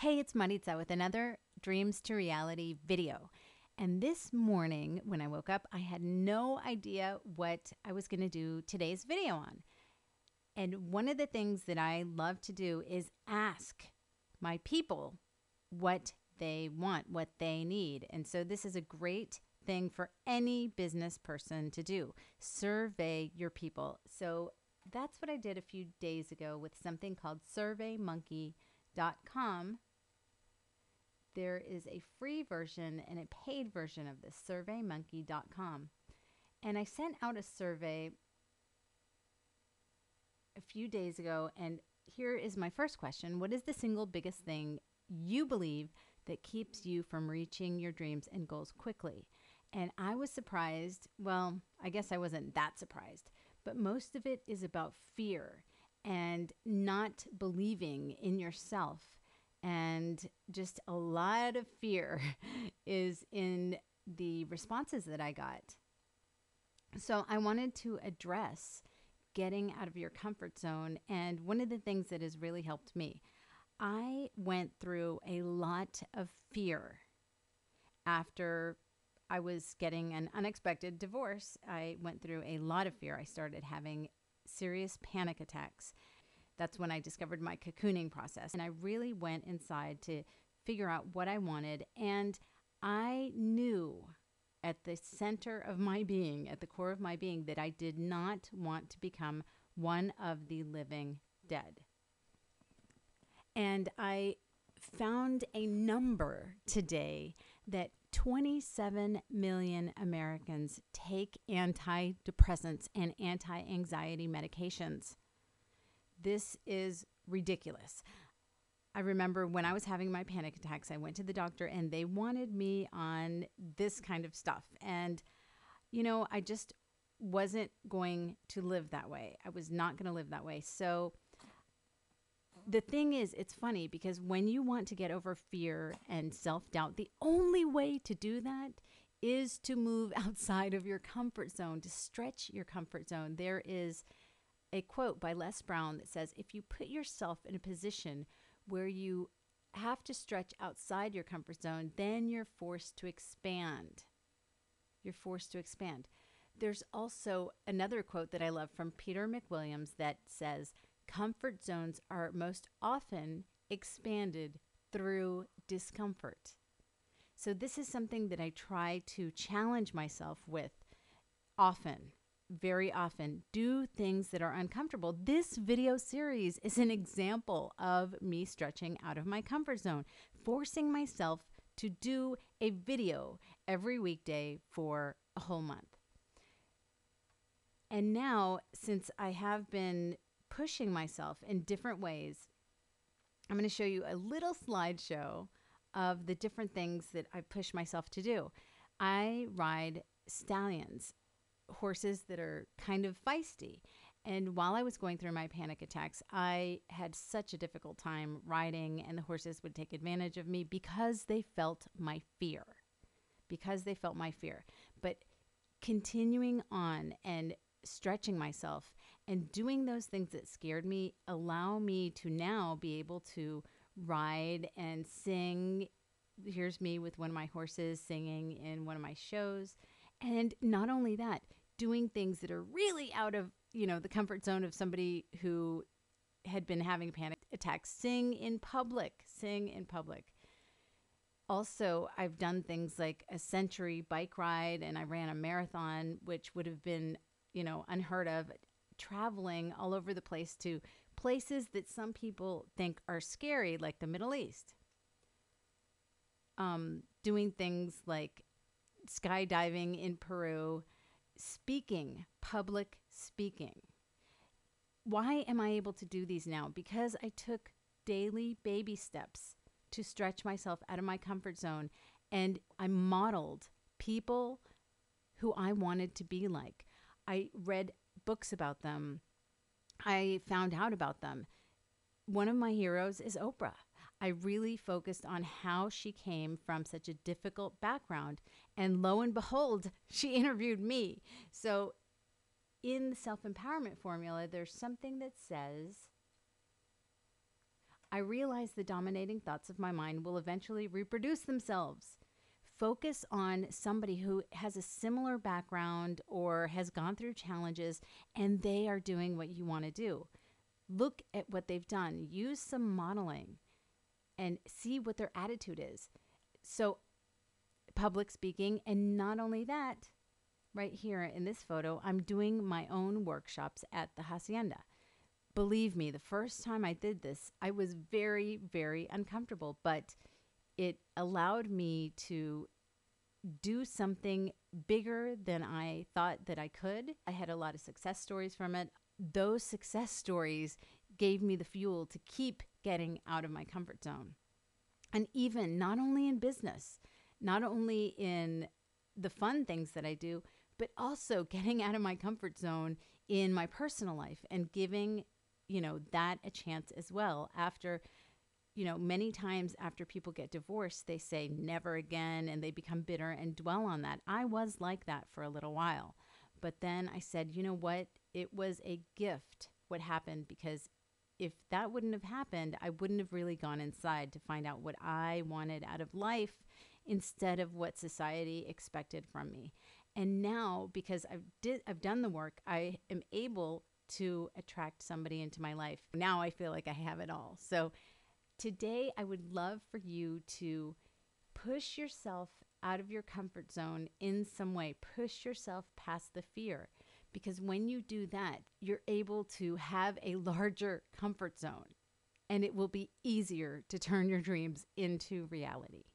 Hey, it's Maritza with another Dreams to Reality video. And this morning when I woke up, I had no idea what I was going to do today's video on. And one of the things that I love to do is ask my people what they want, what they need. And so this is a great thing for any business person to do. Survey your people. So that's what I did a few days ago with something called SurveyMonkey.com. There is a free version and a paid version of this, surveymonkey.com. And I sent out a survey a few days ago, and here is my first question. What is the single biggest thing you believe that keeps you from reaching your dreams and goals quickly? And I was surprised. Well, I guess I wasn't that surprised, but most of it is about fear and not believing in yourself. And just a lot of fear is in the responses that I got. So I wanted to address getting out of your comfort zone. And one of the things that has really helped me, I went through a lot of fear after I was getting an unexpected divorce. I went through a lot of fear. I started having serious panic attacks. That's when I discovered my cocooning process. And I really went inside to figure out what I wanted. And I knew at the center of my being, at the core of my being, that I did not want to become one of the living dead. And I found a number today that 27 million Americans take antidepressants and anti-anxiety medications. This is ridiculous. I remember when I was having my panic attacks, I went to the doctor and they wanted me on this kind of stuff. And, you know, I just wasn't going to live that way. I was not going to live that way. So the thing is, it's funny because when you want to get over fear and self-doubt, the only way to do that is to move outside of your comfort zone, to stretch your comfort zone. There is a quote by Les Brown that says, if you put yourself in a position where you have to stretch outside your comfort zone, then you're forced to expand. You're forced to expand. There's also another quote that I love from Peter McWilliams that says, comfort zones are most often expanded through discomfort. So this is something that I try to challenge myself with often. Very often, do things that are uncomfortable. This video series is an example of me stretching out of my comfort zone, forcing myself to do a video every weekday for a whole month. And now, since I have been pushing myself in different ways, I'm going to show you a little slideshow of the different things that I push myself to do. I ride stallions, horses that are kind of feisty. And while I was going through my panic attacks, I had such a difficult time riding, and the horses would take advantage of me because they felt my fear, But continuing on and stretching myself and doing those things that scared me allow me to now be able to ride and sing. Here's me with one of my horses singing in one of my shows. And not only that, doing things that are really out of, you know, the comfort zone of somebody who had been having panic attacks. Sing in public, Also, I've done things like a century bike ride, and I ran a marathon, which would have been, you know, unheard of, traveling all over the place to places that some people think are scary, like the Middle East. Doing things like skydiving in Peru, speaking, public speaking. Why am I able to do these now? Because I took daily baby steps to stretch myself out of my comfort zone, and I modeled people who I wanted to be like. I read books about them. I found out about them. One of my heroes is Oprah. I really focused on how she came from such a difficult background, and lo and behold, she interviewed me. So in the self-empowerment formula, there's something that says, I realize the dominating thoughts of my mind will eventually reproduce themselves. Focus on somebody who has a similar background or has gone through challenges, and they are doing what you want to do. Look at what they've done. Use some modeling and see what their attitude is. So public speaking, and not only that, right here in this photo, I'm doing my own workshops at the Hacienda. Believe me, the first time I did this, I was very, very uncomfortable, but it allowed me to do something bigger than I thought that I could. I had a lot of success stories from it. Those success stories gave me the fuel to keep getting out of my comfort zone. And even not only in business, not only in the fun things that I do, but also getting out of my comfort zone in my personal life and giving, that a chance as well. After, many times after people get divorced, they say never again, and they become bitter and dwell on that. I was like that for a little while, but then I said, you know what? It was a gift what happened, because if that wouldn't have happened, I wouldn't have really gone inside to find out what I wanted out of life instead of what society expected from me. And now, because I've done the work, I am able to attract somebody into my life. Now I feel like I have it all. So today, I would love for you to push yourself out of your comfort zone in some way. Push yourself past the fear, because when you do that, you're able to have a larger comfort zone, and it will be easier to turn your dreams into reality.